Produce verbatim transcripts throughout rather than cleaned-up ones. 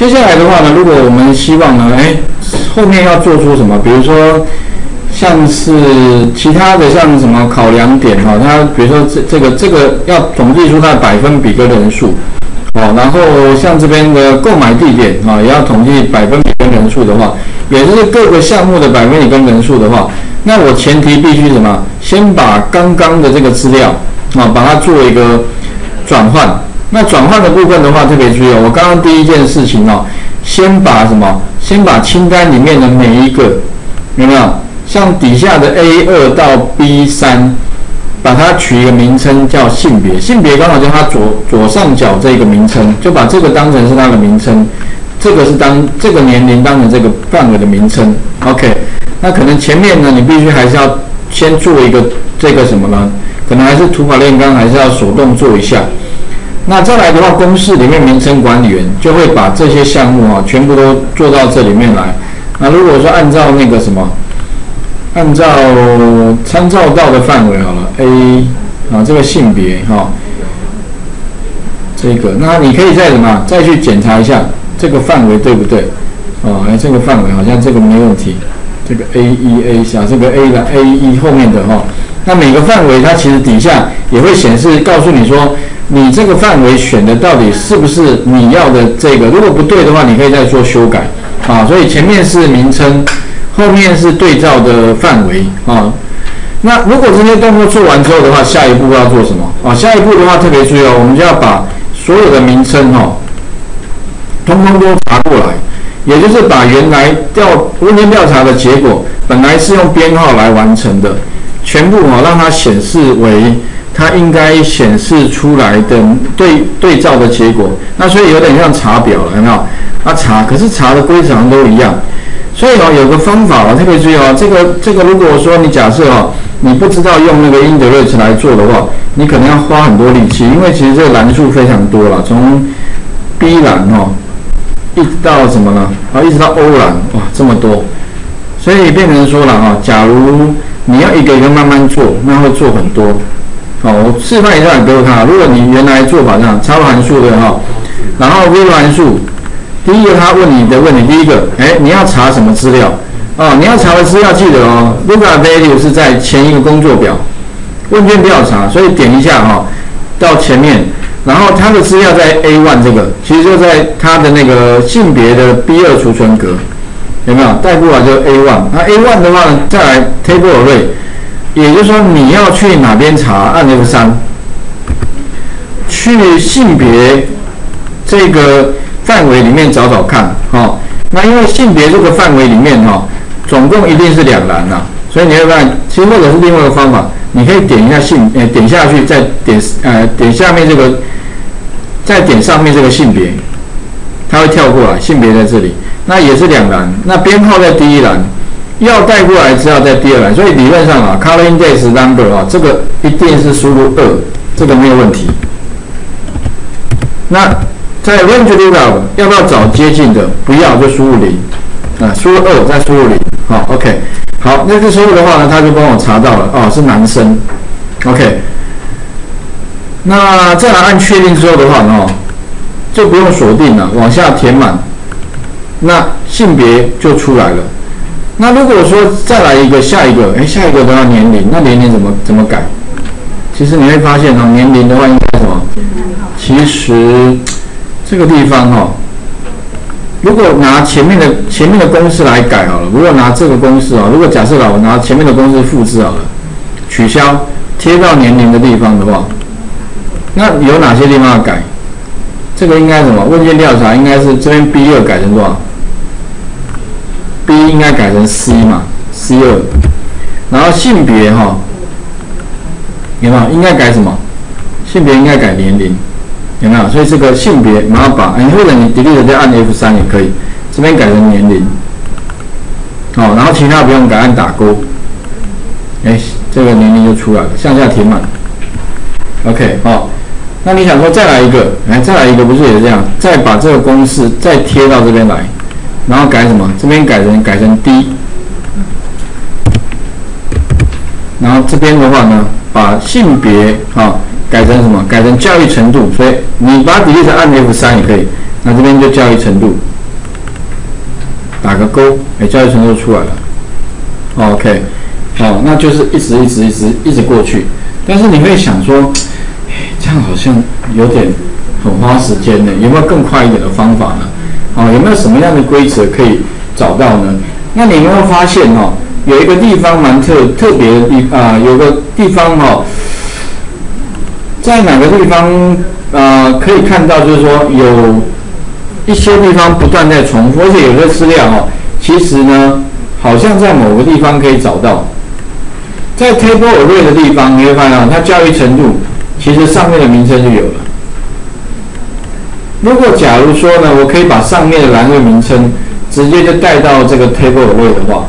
接下来的话呢，如果我们希望呢，哎，后面要做出什么，比如说像是其他的像什么考量点哈、哦，它比如说这这个这个要统计出它的百分比跟人数，哦，然后像这边的购买地点啊、哦，也要统计百分比跟人数的话，也就是各个项目的百分比跟人数的话，那我前提必须什么，先把刚刚的这个资料啊、哦，把它做一个转换。 那转换的部分的话，特别注意哦。我刚刚第一件事情哦，先把什么？先把清单里面的每一个，有没有？像底下的 A 二 到 B 三， 把它取一个名称叫性别。性别刚好叫它左左上角这个名称，就把这个当成是它的名称，这个是当这个年龄当成这个范围的名称。OK， 那可能前面呢，你必须还是要先做一个这个什么呢？可能还是土法炼钢，还是要手动做一下。 那再来的话，公式里面名称管理员就会把这些项目啊全部都做到这里面来。那如果说按照那个什么，按照参照到的范围好了 ，A 啊这个性别哈、哦，这个那你可以再什么再去检查一下这个范围对不对？哦，哎这个范围好像这个没问题，这个 A 一 A 啊这个 A 的 A 一 后面的哈、哦，那每个范围它其实底下也会显示告诉你说。 你这个范围选的到底是不是你要的这个？如果不对的话，你可以再做修改啊。所以前面是名称，后面是对照的范围啊。那如果这些动作做完之后的话，下一步要做什么啊？下一步的话特别注意哦，我们就要把所有的名称哦，通通都查过来，也就是把原来调问卷调查的结果本来是用编号来完成的，全部哦让它显示为。 它应该显示出来的对对照的结果，那所以有点像查表了，有没有？啊查，可是查的规则都一样，所以哦有个方法哦，特别注意哦，这个这个如果说你假设哦，你不知道用那个 indirect 来做的话，你可能要花很多力气，因为其实这个栏数非常多了，从 B 栏哦，一直到什么呢？啊，一直到 O 栏，哇，这么多，所以变成说了哈、哦，假如你要一个一个慢慢做，那会做很多。 好，我示范一下给我看啊。如果你原来做法这样，插入函数对哈，然后 V 函数，第一个他问你的问题，第一个，哎，你要查什么资料？哦，你要查的资料记得哦 ，lookup value 是在前一个工作表，问卷调查，所以点一下哈、哦，到前面，然后它的资料在 A 一 这个，其实就在它的那个性别的 B 二 储存格，有没有？带过来就 A 一，那 A 一 的话呢，再来 table array。 也就是说，你要去哪边查？按 F 三，去性别这个范围里面找找看，哦。那因为性别这个范围里面，哈、哦，总共一定是两栏呐、啊，所以你会发现，其实或者是另外一个方法，你可以点一下性，呃，点下去，再点，呃，点下面这个，再点上面这个性别，它会跳过来，性别在这里，那也是两栏，那编号在第一栏。 要带过来资料在第二栏，所以理论上啊 ，color index number 啊，这个一定是输入 二， 这个没有问题。那在 range lookup 要不要找接近的？不要就输入零啊，输入二再输入零，好 ，OK， 好，那这时候的话呢，他就帮我查到了哦，是男生 ，OK。那再来按确定之后的话呢，就不用锁定了，往下填满，那性别就出来了。 那如果说再来一个下一个，哎，下一个都要年龄，那年龄怎么怎么改？其实你会发现哦，年龄的话应该什么？其实这个地方哈、哦，如果拿前面的前面的公式来改好了，如果拿这个公式啊、哦，如果假设啦，我拿前面的公式复制好了，取消贴到年龄的地方的话，那有哪些地方要改？这个应该什么？问卷调查应该是这边 B 二 改成多少？ B 应该改成 C 嘛 ，C 二， 然后性别哈、哦，有没有？应该改什么？性别应该改年龄，有没有？所以这个性别，然后把，哎，或者你 delete 再按 F 三 也可以，这边改成年龄，好、哦，然后其他不用改，按打勾，哎，这个年龄就出来了，向下填满 ，OK， 好、哦，那你想说再来一个，哎，再来一个不是也是这样？再把这个公式再贴到这边来。 然后改什么？这边改成改成 D， 然后这边的话呢，把性别啊、哦、改成什么？改成教育程度。所以你把底下按 F 三也可以，那这边就教育程度，打个勾，哎、欸，教育程度出来了。OK， 哦，那就是一直一直一直一直过去。但是你会想说，这样好像有点很花时间呢，有没有更快一点的方法呢？哦，有没有什么样的规则可以找到呢？那你有没有发现哦，有一个地方蛮特特别的地啊、呃，有个地方哦，在哪个地方呃可以看到，就是说有一些地方不断在重复，而且有些资料哦，其实呢。 好像在某个地方可以找到，在 Table Array 的地方，你会发现它教育程度其实上面的名称就有了。如果假如说呢，我可以把上面的栏位名称直接就带到这个 Table Array 的话，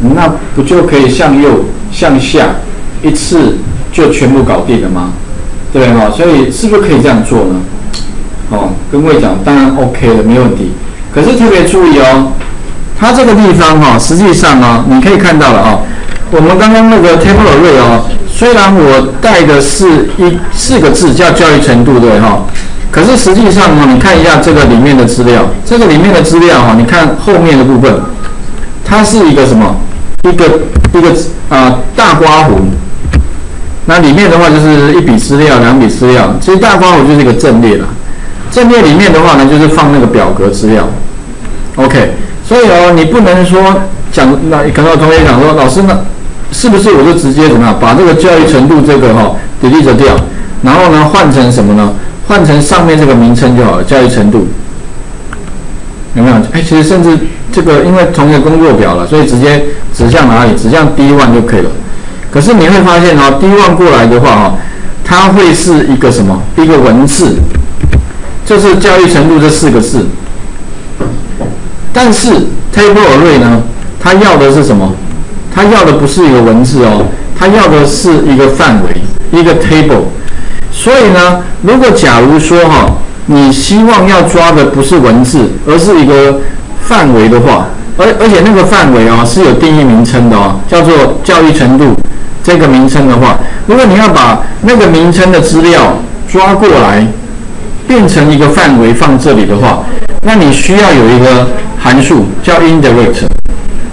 那不就可以向右、向下一次就全部搞定了吗？对哈，所以是不是可以这样做呢？哦，跟各位讲，当然 OK 了，没问题。可是特别注意哦。 它这个地方哈、哦，实际上啊、哦，你可以看到了啊、哦。我们刚刚那个 table array 哦，虽然我带的是一四个字叫教育程度对哈、哦，可是实际上呢、哦，你看一下这个里面的资料，这个里面的资料哈、哦，你看后面的部分，它是一个什么？一个一个啊、呃、大刮弧。那里面的话就是一笔资料，两笔资料。其实大刮弧就是一个阵列啦。阵列里面的话呢，就是放那个表格资料。OK。 所以哦，你不能说讲，那可能有同学讲说，老师呢，是不是我就直接怎么样把这个教育程度这个哈、哦、delete 掉，然后呢换成什么呢？换成上面这个名称就好了，教育程度有没有？哎，其实甚至这个因为同一个工作表了，所以直接指向哪里，指向 D 一 就可以了。可是你会发现哦 ，D 一 过来的话哈、哦，它会是一个什么？一个文字，就是教育程度这四个字。 但是 table array 呢，它要的是什么？它要的不是一个文字哦，它要的是一个范围，一个 table。所以呢，如果假如说哈、哦，你希望要抓的不是文字，而是一个范围的话，而而且那个范围啊、哦、是有定义名称的哦，叫做教育程度这个名称的话，如果你要把那个名称的资料抓过来，变成一个范围放这里的话，那你需要有一个。 函数叫 indirect，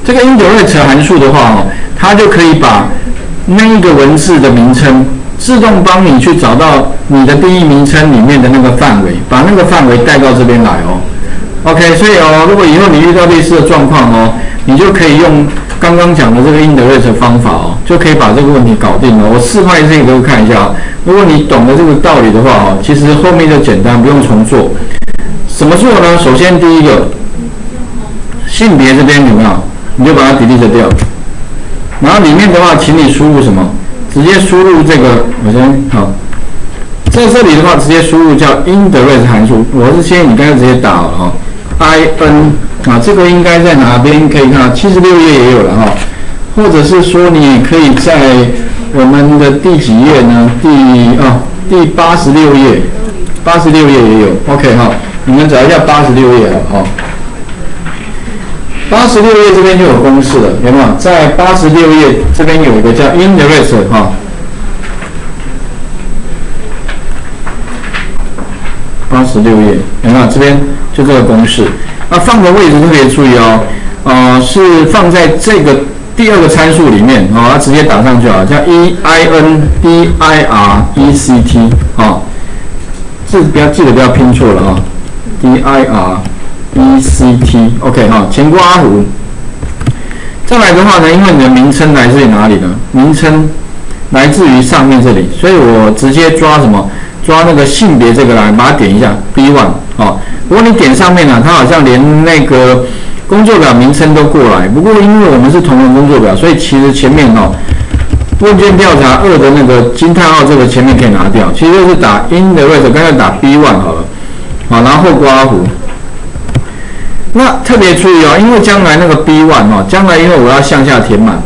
这个 indirect 函数的话哦，它就可以把那一个文字的名称自动帮你去找到你的定义名称里面的那个范围，把那个范围带到这边来哦。OK， 所以哦，如果以后你遇到类似的状况哦，你就可以用刚刚讲的这个 indirect 方法哦，就可以把这个问题搞定了。我示范一次给各位看一下哦，如果你懂得这个道理的话哦，其实后面就简单，不用重做。怎么做呢？首先第一个。 性别这边有没有？你就把它 delete 掉。然后里面的话，请你输入什么？直接输入这个，我先好。在这里的话，直接输入叫 indirect 函数。我是建议你刚才直接打了哦 ，I N 啊，这个应该在哪边可以看到？ 七十六页也有了哈、哦，或者是说你也可以在我们的第几页呢？第啊、哦、第八十六页， 八十六页也有。OK 哈、哦，你们找一下八十六页了哈。哦 八十六页这边就有公式了，有没有？在八十六页这边有一个叫 indirect 哈、哦，八十六页有没有？这边就这个公式。那放的位置特别注意哦，呃，是放在这个第二个参数里面哦，它直接打上去啊，叫 indirect 哦，字不要记得不要拼错了啊、哦、，dir。 E C T，OK 哈，前括弧。再来的话呢，因为你的名称来自于哪里呢？名称来自于上面这里，所以我直接抓什么？抓那个性别这个栏，把它点一下 B 一 哦。如果你点上面呢、啊，它好像连那个工作表名称都过来。不过因为我们是同人工作表，所以其实前面哦，问卷调查二的那个惊叹号这个前面可以拿掉，其实就是打 in 的位置，刚才打 B 一 好了。好，然后括弧。 那特别注意哦，因为将来那个 B 一 哦，将来因为我要向下填满，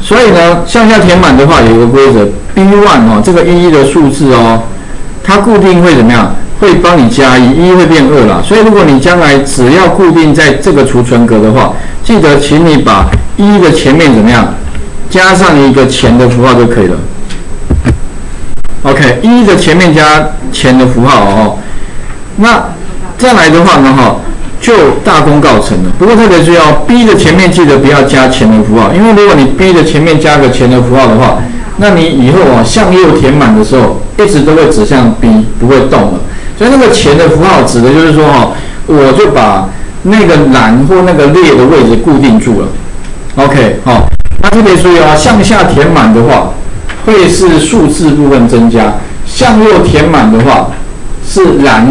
所以呢，向下填满的话有一个规则 ，B 一 哦，这个一一的数字哦，它固定会怎么样？会帮你加一，一会变二啦。所以如果你将来只要固定在这个储存格的话，记得请你把一的前面怎么样，加上一个前的符号就可以了。OK， 一的前面加前的符号哦。那再来的话呢，哈，就大功告成了。不过特别是要 B 的前面记得不要加前的符号，因为如果你 B 的前面加个前的符号的话，那你以后啊向右填满的时候，一直都会指向 B， 不会动了。所以那个前的符号指的就是说哈，我就把那个栏或那个列的位置固定住了。OK， 好、哦，那特别注意啊，向下填满的话，会是数字部分增加；向右填满的话，是栏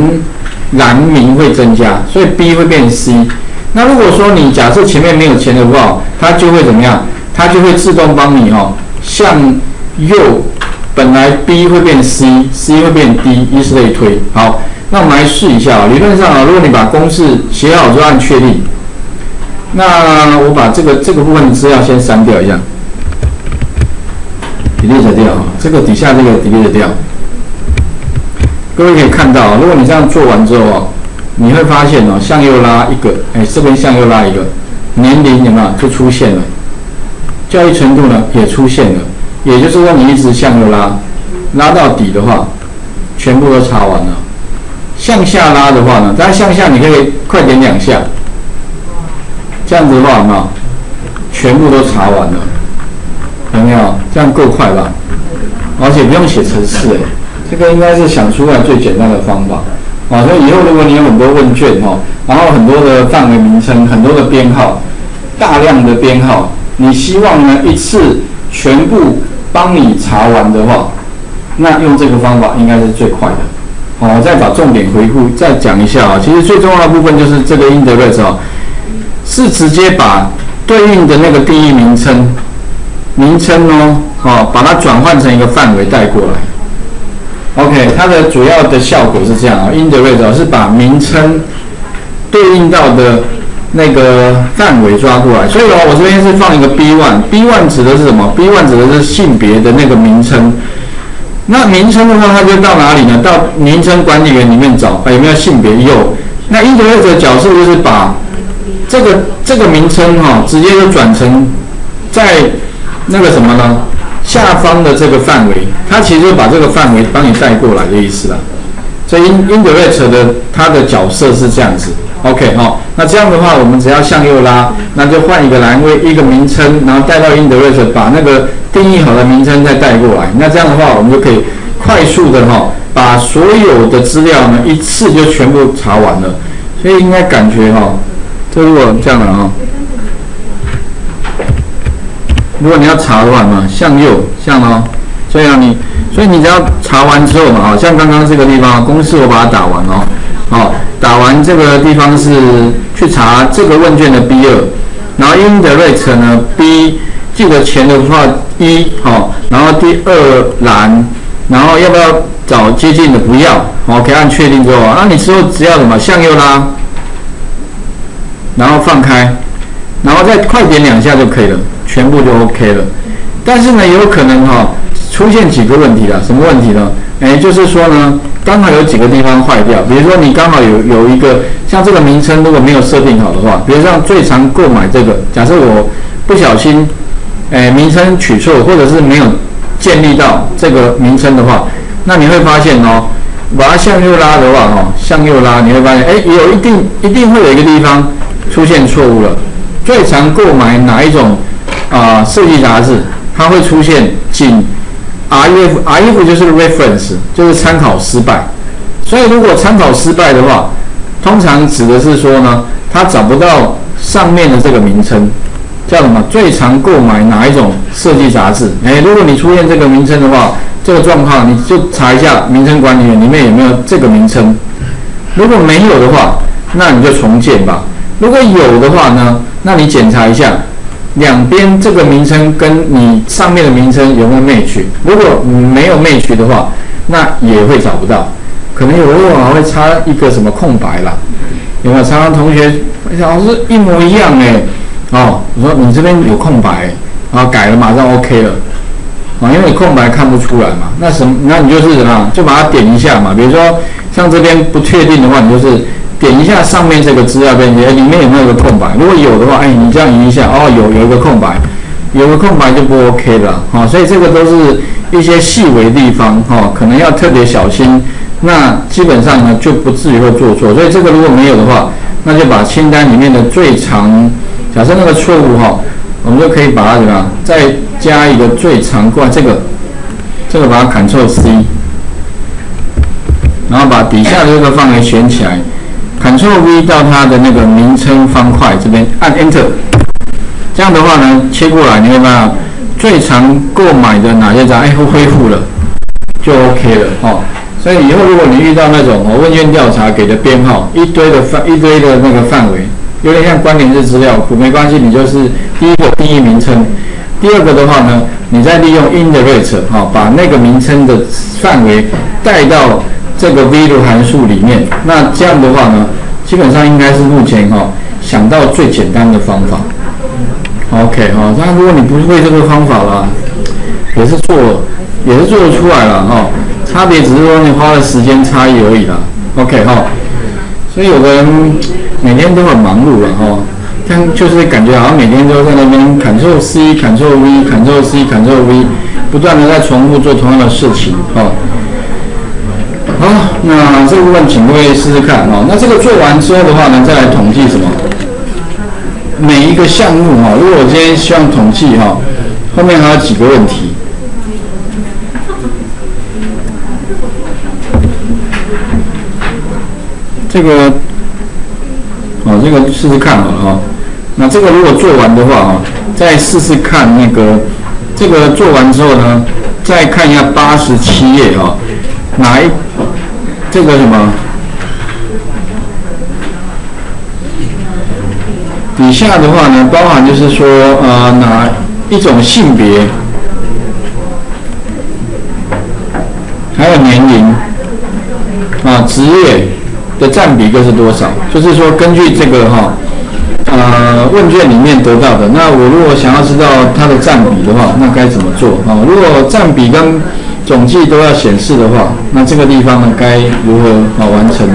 栏名会增加，所以 B 会变 C。那如果说你假设前面没有前的符号，它就会怎么样？它就会自动帮你哦向右，本来 B 会变 C，C 会变 D， 以此类推。好，那我们来试一下、哦。理论上啊，如果你把公式写好之后按确定。那我把这个这个部分的资料先删掉一下 ，delete 掉啊，这个底下这个 delete 掉。各位可以看到，如果你这样做完之后啊，你会发现哦，向右拉一个，哎，这边向右拉一个，年龄有没有就出现了，教育程度呢也出现了，也就是说你一直向右拉，拉到底的话，全部都查完了。向下拉的话呢，当然向下你可以快点两下。这样子的话，有没有全部都查完了？有没有？这样够快吧？而且不用写程式，哎，这个应该是想出来最简单的方法。啊，所以以后如果你有很多问卷哈，然后很多的范围名称、很多的编号、大量的编号，你希望呢一次全部帮你查完的话，那用这个方法应该是最快的。好，我再把重点回顾再讲一下啊。其实最重要的部分就是这个 indirect 啊。是直接把对应的那个定义名称，名称哦，哦，把它转换成一个范围带过来。OK， 它的主要的效果是这样啊 ，indirect 是把名称对应到的那个范围抓过来。所以哦，我这边是放一个 B 一，B 一 指的是什么 ？B 一 指的是性别的那个名称。那名称的话，它就到哪里呢？到名称管理员里面找，哎，有没有性别？有。那 indirect 的角色就是把这个这个名称哈、哦，直接就转成在那个什么呢？下方的这个范围，它其实就把这个范围帮你带过来的意思啦。所以 indirect 的它的角色是这样子 ，OK 哈、哦。那这样的话，我们只要向右拉，那就换一个栏位，一个名称，然后带到 indirect， 把那个定义好的名称再带过来。那这样的话，我们就可以快速的哈、哦，把所有的资料呢一次就全部查完了。所以应该感觉哈、哦。就如果这样的啊、哦，如果你要查的话嘛，向右，向哦，所以啊你，所以你只要查完之后嘛，像刚刚这个地方公式我把它打完哦，哦，打完这个地方是去查这个问卷的 B 二，然后 indirect 呢 B 记得前的符号一哦，然后第二栏，然后要不要找接近的不要，哦，可以按确定之后，那、啊、你之后只要什么向右拉。然后放开，然后再快点两下就可以了，全部就 OK 了。但是呢，有可能哈、哦、出现几个问题啦，什么问题呢？哎，就是说呢，刚好有几个地方坏掉，比如说你刚好有有一个像这个名称如果没有设定好的话，比如像最常购买这个，假设我不小心，哎名称取错，或者是没有建立到这个名称的话，那你会发现哦，把它向右拉的话哦，向右拉你会发现，哎，有一定一定会有一个地方。出现错误了，最常购买哪一种啊、呃、设计杂志？它会出现仅 R E F，R E F 就是 reference， 就是参考失败。所以如果参考失败的话，通常指的是说呢，它找不到上面的这个名称，叫什么？最常购买哪一种设计杂志？哎，如果你出现这个名称的话，这个状况你就查一下名称管理员里面有没有这个名称。如果没有的话，那你就重建吧。如果有的话呢，那你检查一下两边这个名称跟你上面的名称有没有 match。如果没有 match 的话，那也会找不到。可能有时候还会插一个什么空白啦，有没有？常常同学老师一模一样哎，哦，我说你这边有空白，然后改了马上 OK 了，啊，因为你空白看不出来嘛。那什么？那你就是什么？就把它点一下嘛。比如说像这边不确定的话，你就是。点一下上面这个资料链接，里面有没有一个空白？如果有的话，哎，你这样移一下，哦，有有一个空白，有个空白就不 OK 了，哈、哦，所以这个都是一些细微地方，哈、哦，可能要特别小心那基本上呢就不至于会做错。所以这个如果没有的话，那就把清单里面的最长，假设那个错误哈，我们就可以把它怎么样，再加一个最长过来，这个这个把它 Control C， 然后把底下的这个范围选起来 ，Control V 到它的那个名称方块这边按 Enter， 这样的话呢切过来，你会把最常购买的哪些章哎恢复了，就 OK 了哦。所以以后如果你遇到那种哦问卷调查给的编号一堆的范一堆的那个范围，有点像关联式资料库，没关系，你就是第一个定义名称。第二个的话呢，你再利用 indirect 哈、哦，把那个名称的范围带到这个 V L O O K U P 函数里面。那这样的话呢，基本上应该是目前哈、哦、想到最简单的方法。OK 哈、哦，那如果你不会这个方法啦，也是做也是做得出来了哈、哦，差别只是说你花了时间差异而已啦。OK 哈、哦，所以有的人每天都很忙碌了哈。哦，但就是感觉好像每天都在那边 Control C、Control V、Control C、Control V， 不断的在重复做同样的事情哦。好，那这个部分请各位试试看哦。那这个做完之后的话呢，再来统计什么？每一个项目哈、哦，如果我今天希望统计哈、哦，后面还有几个问题。这个，哦，这个试试看好了哈、哦。那这个如果做完的话啊，再试试看那个，这个做完之后呢，再看一下八十七页哈，哪一这个什么底下的话呢，包含就是说呃哪一种性别，还有年龄啊职业的占比各是多少？就是说根据这个哈、哦。呃，问卷里面得到的，那我如果想要知道它的占比的话，那该怎么做啊、哦？如果占比跟总计都要显示的话，那这个地方呢该如何啊、哦、完成？